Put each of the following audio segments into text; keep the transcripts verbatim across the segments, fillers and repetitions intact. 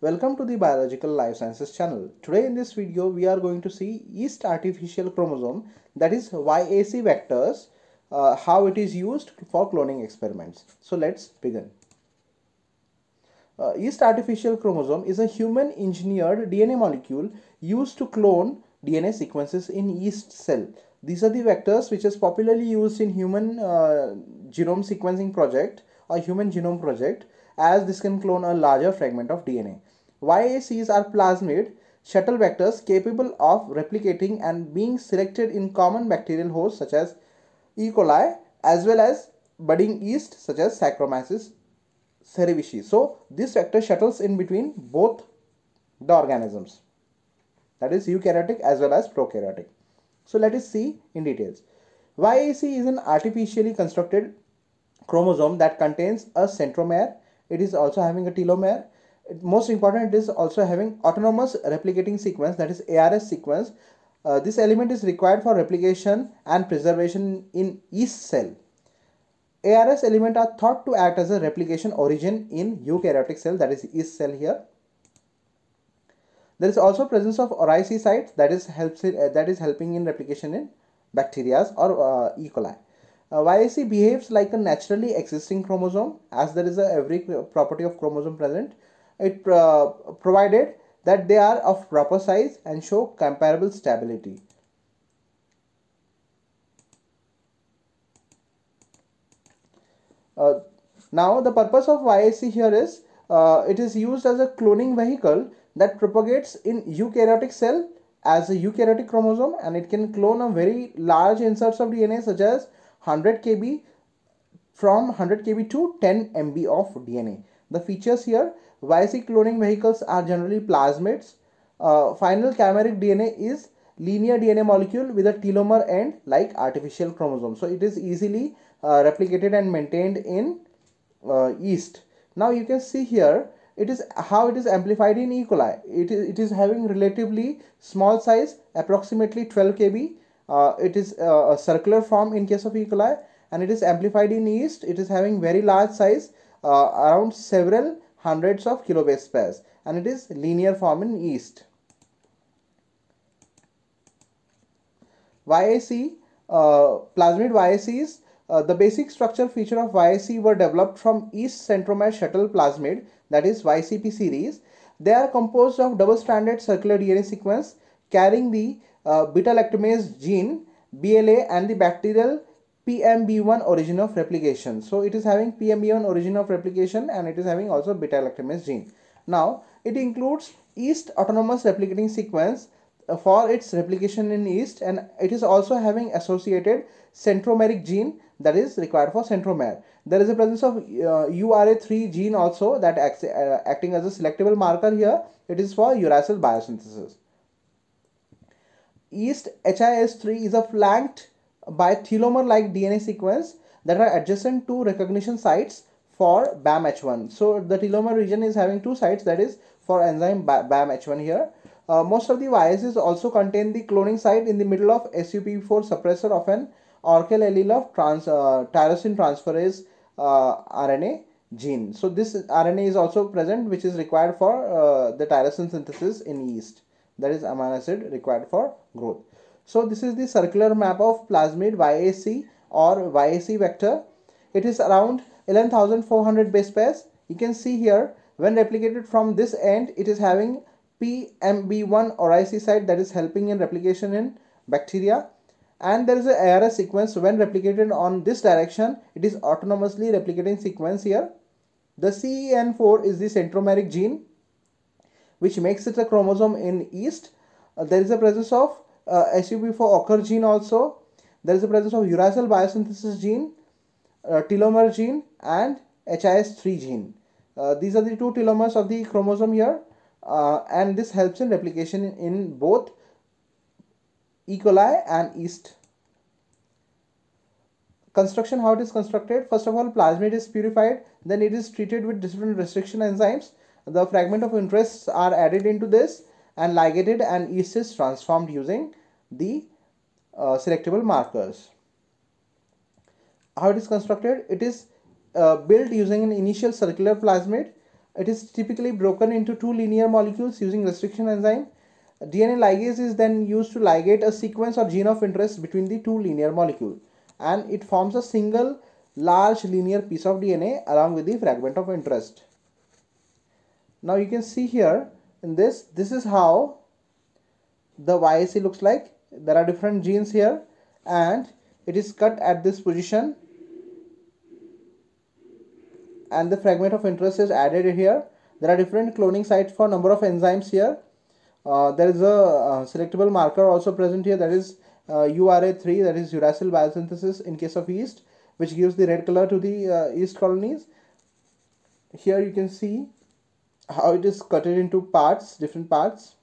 Welcome to the Biological Life Sciences channel. Today in this video we are going to see yeast artificial chromosome, that is Y A C vectors, uh, how it is used for cloning experiments. So let's begin. Uh, yeast artificial chromosome is a human engineered D N A molecule used to clone D N A sequences in yeast cell. These are the vectors which is popularly used in human uh, genome sequencing project or human genome project, as this can clone a larger fragment of D N A. Y A Cs are plasmid shuttle vectors capable of replicating and being selected in common bacterial hosts such as E. coli, as well as budding yeast such as Saccharomyces cerevisiae. So this vector shuttles in between both the organisms, that is eukaryotic as well as prokaryotic. So let us see in details. Y A C is an artificially constructed chromosome that contains a centromere. It is also having a telomere. Most important, it is also having autonomous replicating sequence, that is A R S sequence. Uh, this element is required for replication and preservation in yeast cell. A R S element are thought to act as a replication origin in eukaryotic cell, that is yeast cell here. There is also presence of oriC sites, that is helps in, uh, that is helping in replication in bacteria or uh, E. coli. Uh, Y A C behaves like a naturally existing chromosome, as there is a every property of chromosome present. It uh, provided that they are of proper size and show comparable stability. Uh, now the purpose of Y A C here is uh, it is used as a cloning vehicle that propagates in eukaryotic cell as a eukaryotic chromosome, and it can clone a very large inserts of D N A such as one hundred K B, from one hundred K B to ten M B of D N A. The features here, Y A C cloning vehicles are generally plasmids. Uh, final chimeric D N A is linear D N A molecule with a telomere end like artificial chromosome. So it is easily uh, replicated and maintained in uh, yeast. Now you can see here, it is how it is amplified in E. coli. It is, it is having relatively small size, approximately twelve K B. Uh, it is uh, a circular form in case of E. coli, and it is amplified in yeast. It is having very large size, uh, around several hundreds of kilobase pairs, and it is linear form in yeast. Y A C, uh, plasmid Y A Cs, uh, the basic structure feature of Y A C were developed from yeast centromere shuttle plasmid, that is Y C P series. They are composed of double-stranded circular D N A sequence carrying the Uh, beta-lactamase gene B L A and the bacterial P M B one origin of replication. So it is having P M B one origin of replication, and it is having also beta-lactamase gene. Now it includes yeast autonomous replicating sequence uh, for its replication in yeast, and it is also having associated centromeric gene that is required for centromere. There is a presence of uh, U R A three gene also, that acts, uh, acting as a selectable marker here. It is for uracil biosynthesis. Yeast H I S three is a flanked by telomere-like D N A sequence that are adjacent to recognition sites for BamH one. So the telomere region is having two sites, that is for enzyme BamH one here. Uh, most of the Y A Cs also contain the cloning site in the middle of S U P four suppressor of an orchial allele of trans, uh, tyrosine transferase uh, R N A gene. So this R N A is also present, which is required for uh, the tyrosine synthesis in yeast. That is amino acid required for growth. So this is the circular map of plasmid Y A C or Y A C vector. It is around eleven thousand four hundred base pairs. You can see here, when replicated from this end, it is having P M B one oriC site that is helping in replication in bacteria. And there is an A R S sequence. When replicated on this direction, it is autonomously replicating sequence here. The C E N four is the centromeric gene, which makes it a chromosome in yeast. Uh, there is a presence of uh, S U P four occur gene also. There is a presence of uracil biosynthesis gene, uh, telomere gene, and H I S three gene. Uh, these are the two telomeres of the chromosome here, uh, and this helps in replication in, in both E. coli and yeast. Construction, how it is constructed. First of all, plasmid is purified, then it is treated with different restriction enzymes. The fragment of interests are added into this and ligated, and yeast is transformed using the uh, selectable markers. How it is constructed? It is uh, built using an initial circular plasmid. It is typically broken into two linear molecules using restriction enzyme. D N A ligase is then used to ligate a sequence or gene of interest between the two linear molecules, and it forms a single large linear piece of D N A along with the fragment of interest. Now you can see here in this, this is how the Y A C looks like. There are different genes here and it is cut at this position, and the fragment of interest is added here. There are different cloning sites for number of enzymes here. Uh, there is a uh, selectable marker also present here, that is uh, U R A three, that is uracil biosynthesis in case of yeast, which gives the red color to the uh, yeast colonies. Here you can see how it is cut into parts, different parts,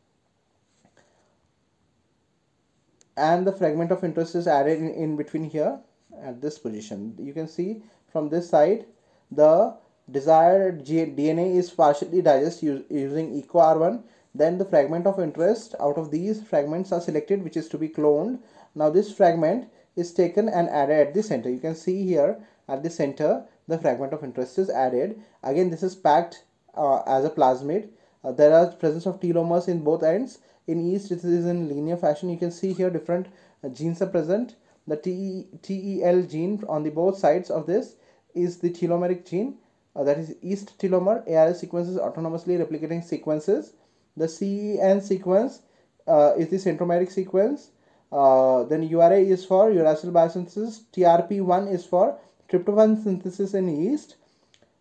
and the fragment of interest is added in, in between here at this position. You can see from this side the desired D N A is partially digested using EcoR one. Then the fragment of interest, out of these fragments are selected, which is to be cloned. Now this fragment is taken and added at the center. You can see here at the center the fragment of interest is added. Again this is packed uh, as a plasmid. Uh, there are presence of telomeres in both ends. In yeast it is in linear fashion. You can see here different uh, genes are present. The T E L gene on the both sides of this is the telomeric gene, uh, that is yeast telomere. A R S sequences, autonomously replicating sequences. The C E N sequence uh, is the centromeric sequence. Uh, then U R A is for uracil biosynthesis. T R P one is for tryptophan synthesis in yeast.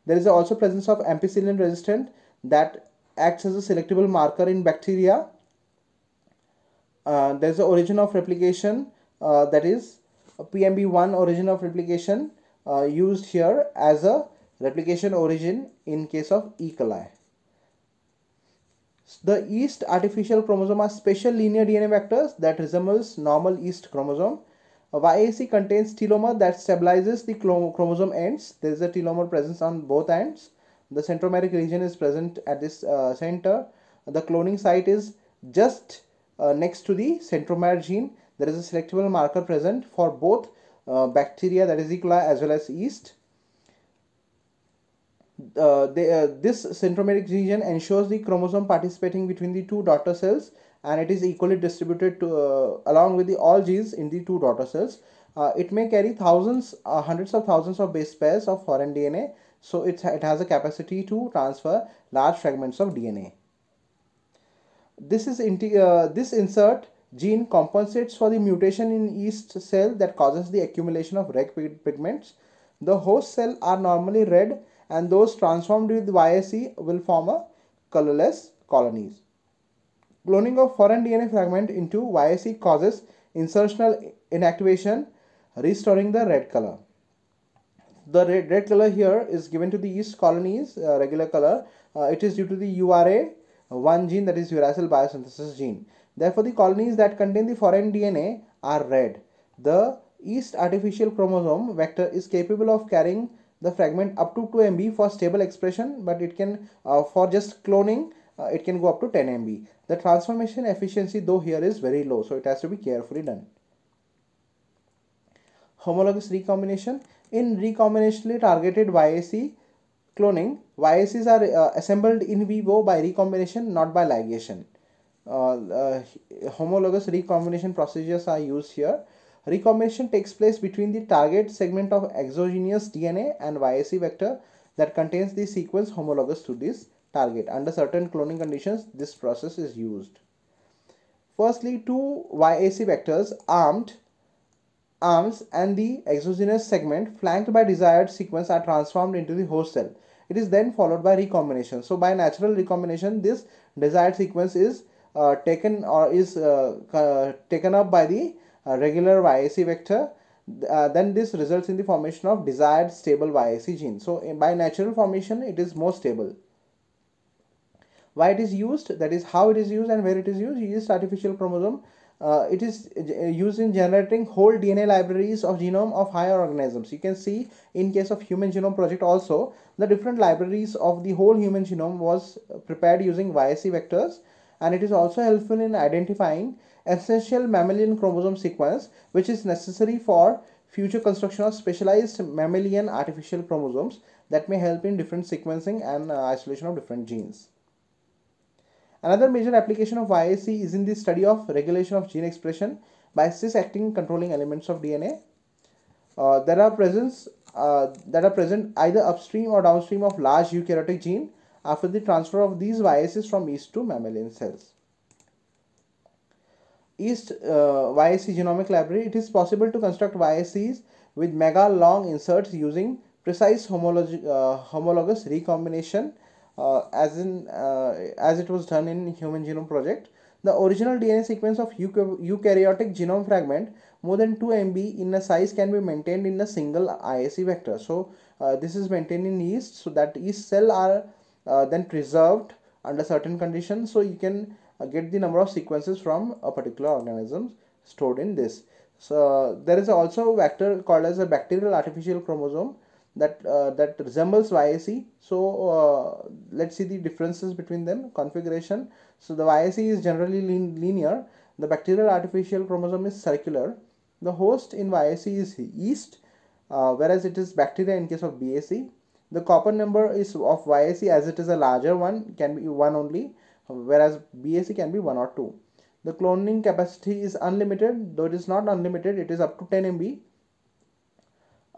There is also presence of ampicillin resistant that acts as a selectable marker in bacteria. Uh, there is the origin of replication, uh, that is a P M B one origin of replication uh, used here as a replication origin in case of E. coli. The yeast artificial chromosome are special linear D N A vectors that resembles normal yeast chromosome. A Y A C contains telomere that stabilizes the chromosome ends. There is a telomere presence on both ends. The centromeric region is present at this uh, center. The cloning site is just uh, next to the centromere gene. There is a selectable marker present for both uh, bacteria, that is E. coli, as well as yeast. Uh, they, uh, this centromeric region ensures the chromosome participating between the two daughter cells, and it is equally distributed to, uh, along with the all genes in the two daughter cells. Uh, it may carry thousands, uh, hundreds of thousands of base pairs of foreign D N A, so it, it has a capacity to transfer large fragments of D N A. This, is uh, this insert gene compensates for the mutation in yeast cell that causes the accumulation of red pigments. The host cells are normally red, and those transformed with Y A C will form a colorless colonies. Cloning of foreign D N A fragment into Y A C causes insertional inactivation, restoring the red color. The red, red color here is given to the yeast colonies, uh, regular color. Uh, it is due to the U R A one gene, that is uracil biosynthesis gene. Therefore, the colonies that contain the foreign D N A are red. The yeast artificial chromosome vector is capable of carrying the fragment up to two M B for stable expression, but it can uh, for just cloning uh, it can go up to ten M B. The transformation efficiency though here is very low, so it has to be carefully done. Homologous recombination. In recombinationally targeted Y A C cloning, Y A Cs are uh, assembled in vivo by recombination, not by ligation. Uh, uh, homologous recombination procedures are used here. Recombination takes place between the target segment of exogenous D N A and Y A C vector that contains the sequence homologous to this target. Under certain cloning conditions, this process is used. Firstly, two Y A C vectors armed, arms and the exogenous segment flanked by desired sequence are transformed into the host cell. It is then followed by recombination. So by natural recombination, this desired sequence is uh, taken or is uh, uh, taken up by the Uh, regular Y A C vector, uh, then this results in the formation of desired stable Y A C gene. So in, by natural formation it is more stable. Why it is used, that is how it is used and where it is used. Yeast artificial chromosome, uh, it is used in generating whole D N A libraries of genome of higher organisms. You can see in case of Human Genome Project also, the different libraries of the whole human genome was prepared using Y A C vectors, and it is also helpful in identifying essential mammalian chromosome sequence, which is necessary for future construction of specialized mammalian artificial chromosomes that may help in different sequencing and uh, isolation of different genes. Another major application of Y A C is in the study of regulation of gene expression by cis-actin controlling elements of D N A uh, that are presence uh, that are present either upstream or downstream of large eukaryotic gene after the transfer of these Y A Cs from yeast to mammalian cells. Yeast uh, Y A C genomic library. It is possible to construct Y A Cs with mega long inserts using precise homolog uh, homologous recombination. Uh, as in uh, as it was done in Human Genome Project, the original D N A sequence of eukaryotic genome fragment more than two M B in a size can be maintained in a single Y A C vector. So uh, this is maintained in yeast, so that yeast cell are uh, then preserved under certain conditions. So you can uh, get the number of sequences from a particular organism stored in this. So uh, there is also a vector called as a bacterial artificial chromosome that uh, that resembles Y A C. So uh, let's see the differences between them. Configuration. So the Y A C is generally linear. The bacterial artificial chromosome is circular. The host in Y A C is yeast, uh, whereas it is bacteria in case of B A C. The copper number is of Y A C, as it is a larger one, can be one only, whereas B A C can be one or two. The cloning capacity is unlimited, though it is not unlimited. It is up to ten M B.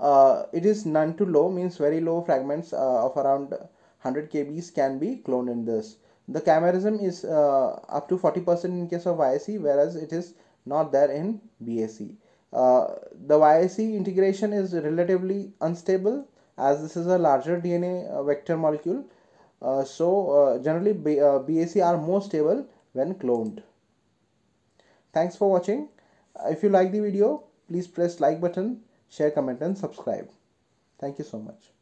Uh, it is none to low, means very low fragments uh, of around one hundred K Bs can be cloned in this. The chimerism is uh, up to forty percent in case of Y A C, whereas it is not there in B A C. Uh, the Y A C integration is relatively unstable, as this is a larger D N A vector molecule. Uh, so uh, generally B uh, BAC are more stable when cloned. Thanks for watching. Uh, if you like the video, please press like button. Share, comment and subscribe. Thank you so much.